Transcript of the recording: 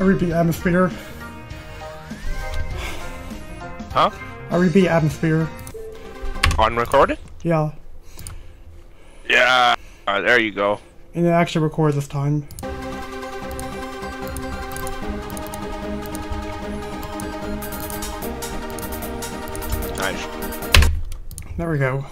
I repeat, atmosphere. Huh? I repeat, atmosphere. On recorded? Yeah. Yeah. There you go. And it actually records this time. Nice. There we go.